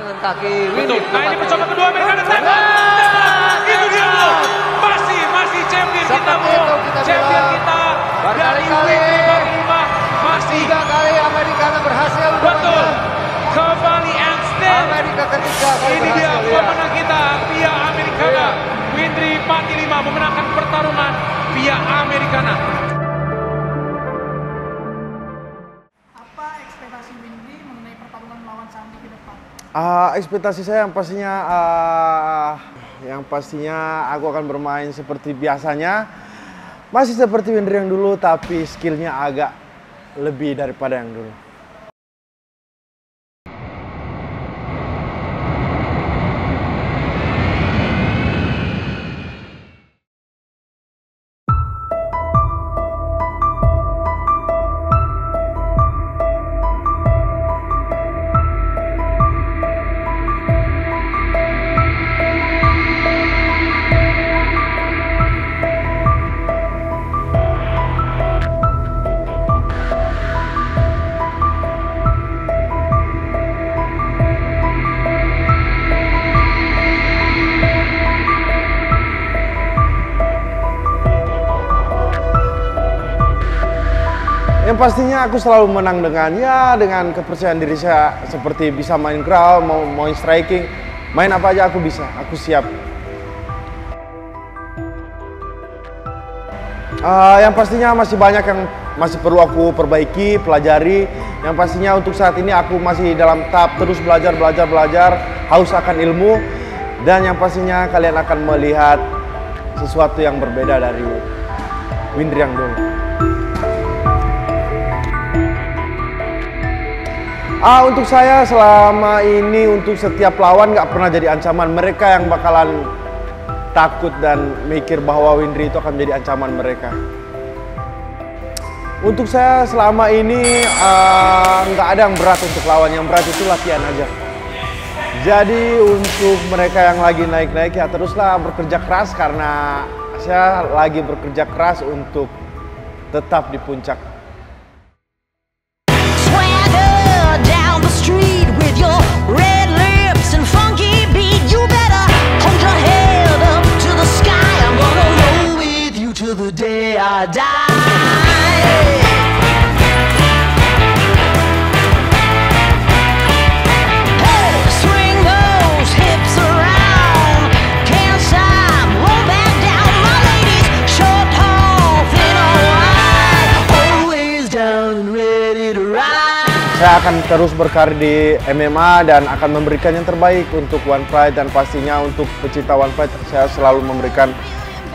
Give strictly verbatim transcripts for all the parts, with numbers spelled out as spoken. dengan kaki Windri. Nah ini percobaan kedua mereka ada tembak. Itu dia loh. Masih masih champion kita bro. Champion kita dari Windri Patilima masih tiga kali Amerika berhasil. Betul. Kembali and still. Amerika ketiga. Ini dia pemenang kita via Amerika. Windri Patilima memenangkan pertarungan via Amerikana. Uh, ekspektasi saya yang pastinya uh, yang pastinya aku akan bermain seperti biasanya, masih seperti Windri yang dulu, tapi skillnya agak lebih daripada yang dulu. Yang pastinya aku selalu menang dengan ya dengan kepercayaan diri saya, seperti bisa main ground, mau main striking, main apa aja aku bisa, aku siap. Uh, yang pastinya masih banyak yang masih perlu aku perbaiki, pelajari. Yang pastinya untuk saat ini aku masih dalam tahap terus belajar, belajar, belajar, haus akan ilmu. Dan yang pastinya kalian akan melihat sesuatu yang berbeda dari Windri yang dulu. Ah, untuk saya selama ini untuk setiap lawan nggak pernah jadi ancaman. Mereka yang bakalan takut dan mikir bahwa Windri itu akan menjadi ancaman mereka. Untuk saya selama ini uh, nggak ada yang berat untuk lawan. Yang berat itu latihan aja. Jadi untuk mereka yang lagi naik-naik ya teruslah bekerja keras, karena saya lagi bekerja keras untuk tetap di puncak. Saya akan terus berkarir di M M A dan akan memberikan yang terbaik untuk One Pride, dan pastinya untuk pecinta One Pride saya selalu memberikan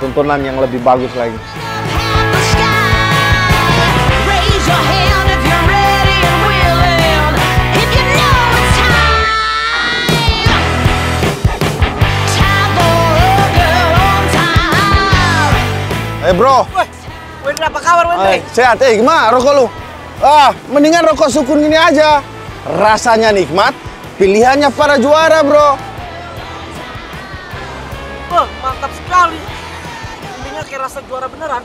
tuntunan yang lebih bagus lagi. Eh hey bro, Windri apa kabar Windri? Sehat, eh gimana rokok lu? Ah, mendingan rokok sukun gini aja. Rasanya nikmat, pilihannya para juara, bro. Wah, mantap sekali. Mendingan kayak rasa juara beneran.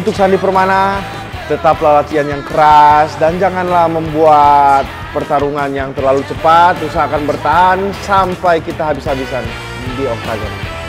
Untuk Sandi Permana, tetaplah latihan yang keras dan janganlah membuat pertarungan yang terlalu cepat. Usahakan bertahan sampai kita habis-habisan di oktagon.